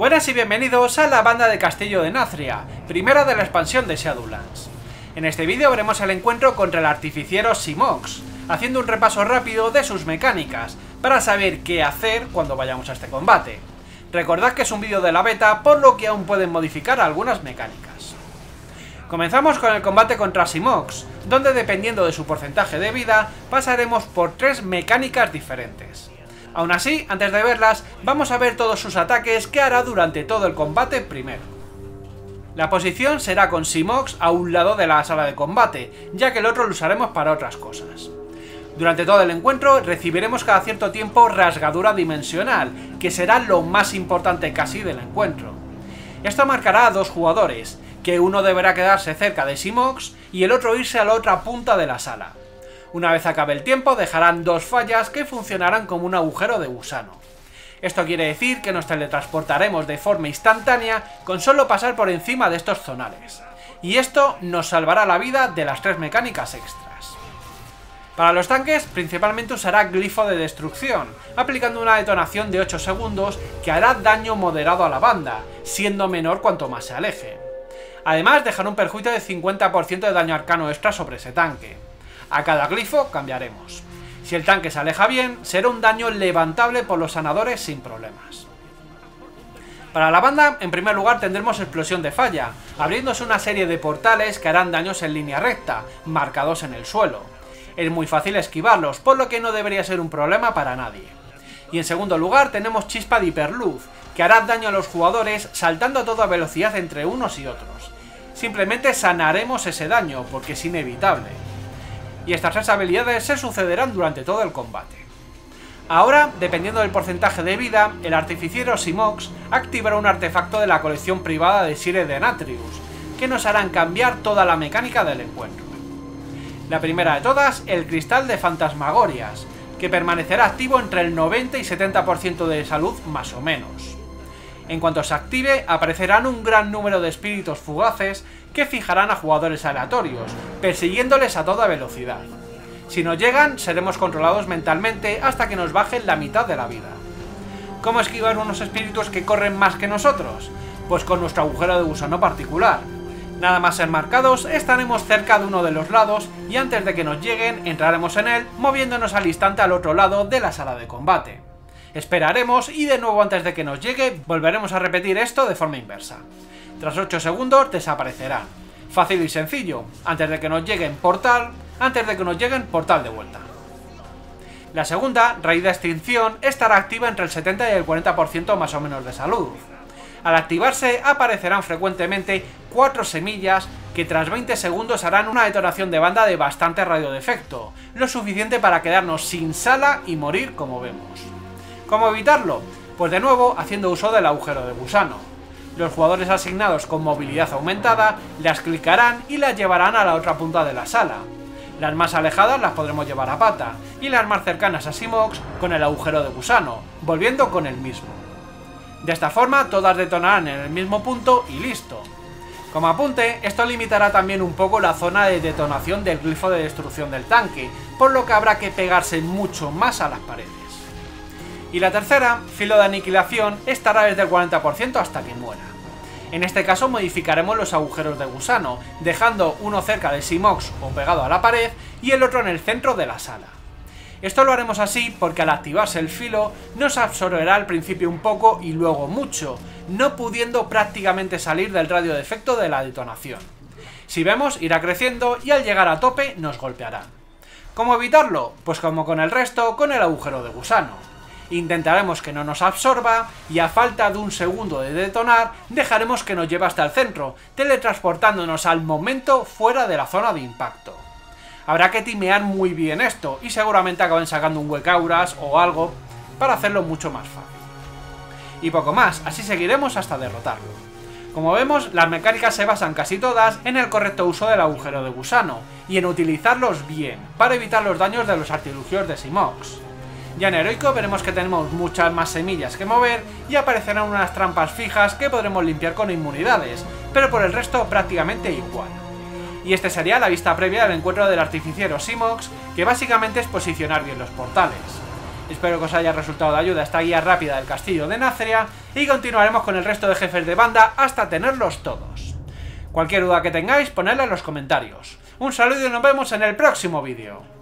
Buenas y bienvenidos a la Banda de Castillo de Nathria, primera de la expansión de Shadowlands. En este vídeo veremos el encuentro contra el Artificer Xy'mox, haciendo un repaso rápido de sus mecánicas, para saber qué hacer cuando vayamos a este combate. Recordad que es un vídeo de la beta, por lo que aún pueden modificar algunas mecánicas. Comenzamos con el combate contra Xy'mox, donde dependiendo de su porcentaje de vida, pasaremos por tres mecánicas diferentes. Aún así, antes de verlas, vamos a ver todos sus ataques que hará durante todo el combate primero. La posición será con Xy'mox a un lado de la sala de combate, ya que el otro lo usaremos para otras cosas. Durante todo el encuentro recibiremos cada cierto tiempo rasgadura dimensional, que será lo más importante casi del encuentro. Esto marcará a dos jugadores, que uno deberá quedarse cerca de Xy'mox y el otro irse a la otra punta de la sala. Una vez acabe el tiempo dejarán dos fallas que funcionarán como un agujero de gusano. Esto quiere decir que nos teletransportaremos de forma instantánea con solo pasar por encima de estos zonales. Y esto nos salvará la vida de las tres mecánicas extras. Para los tanques principalmente usará glifo de destrucción, aplicando una detonación de 8 segundos que hará daño moderado a la banda, siendo menor cuanto más se aleje. Además dejará un perjuicio de 50% de daño arcano extra sobre ese tanque. A cada glifo cambiaremos. Si el tanque se aleja bien, será un daño levantable por los sanadores sin problemas. Para la banda, en primer lugar tendremos explosión de falla, abriéndose una serie de portales que harán daños en línea recta, marcados en el suelo. Es muy fácil esquivarlos, por lo que no debería ser un problema para nadie. Y en segundo lugar tenemos chispa de hiperluz, que hará daño a los jugadores saltando a toda velocidad entre unos y otros. Simplemente sanaremos ese daño, porque es inevitable. Y estas tres habilidades se sucederán durante todo el combate. Ahora, dependiendo del porcentaje de vida, el Artificer Xy'mox activará un artefacto de la colección privada de Sire Denathrius, que nos harán cambiar toda la mecánica del encuentro. La primera de todas, el cristal de fantasmagorias, que permanecerá activo entre el 90 y 70% de salud más o menos. En cuanto se active, aparecerán un gran número de espíritus fugaces que fijarán a jugadores aleatorios, persiguiéndoles a toda velocidad. Si no llegan, seremos controlados mentalmente hasta que nos bajen la mitad de la vida. ¿Cómo esquivar unos espíritus que corren más que nosotros? Pues con nuestro agujero de gusano particular. Nada más ser marcados, estaremos cerca de uno de los lados y antes de que nos lleguen, entraremos en él, moviéndonos al instante al otro lado de la sala de combate. Esperaremos y de nuevo antes de que nos llegue, volveremos a repetir esto de forma inversa. Tras 8 segundos desaparecerán. Fácil y sencillo, antes de que nos lleguen portal, de vuelta. La segunda, raíz de extinción, estará activa entre el 70 y el 40% más o menos de salud. Al activarse aparecerán frecuentemente 4 semillas que tras 20 segundos harán una detonación de banda de bastante radiodefecto, lo suficiente para quedarnos sin sala y morir como vemos. ¿Cómo evitarlo? Pues de nuevo haciendo uso del agujero de gusano. Los jugadores asignados con movilidad aumentada las clicarán y las llevarán a la otra punta de la sala. Las más alejadas las podremos llevar a pata y las más cercanas a Xy'mox con el agujero de gusano, volviendo con el mismo. De esta forma todas detonarán en el mismo punto y listo. Como apunte, esto limitará también un poco la zona de detonación del glifo de destrucción del tanque, por lo que habrá que pegarse mucho más a las paredes. Y la tercera, filo de aniquilación, estará desde el 40% hasta que muera. En este caso modificaremos los agujeros de gusano, dejando uno cerca de Xy'mox o pegado a la pared y el otro en el centro de la sala. Esto lo haremos así porque al activarse el filo nos absorberá al principio un poco y luego mucho, no pudiendo prácticamente salir del radio de efecto de la detonación. Si vemos, irá creciendo y al llegar a tope nos golpeará. ¿Cómo evitarlo? Pues como con el resto, con el agujero de gusano. Intentaremos que no nos absorba y a falta de un segundo de detonar dejaremos que nos lleve hasta el centro, teletransportándonos al momento fuera de la zona de impacto. Habrá que timear muy bien esto y seguramente acaben sacando un WeakAuras o algo para hacerlo mucho más fácil. Y poco más, así seguiremos hasta derrotarlo. Como vemos, las mecánicas se basan casi todas en el correcto uso del agujero de gusano y en utilizarlos bien para evitar los daños de los artilugios de Xy'mox. Ya en heroico veremos que tenemos muchas más semillas que mover y aparecerán unas trampas fijas que podremos limpiar con inmunidades, pero por el resto prácticamente igual. Y este sería la vista previa del encuentro del Artificer Xy'mox, que básicamente es posicionar bien los portales. Espero que os haya resultado de ayuda esta guía rápida del castillo de Nathria y continuaremos con el resto de jefes de banda hasta tenerlos todos. Cualquier duda que tengáis, ponedla en los comentarios. Un saludo y nos vemos en el próximo vídeo.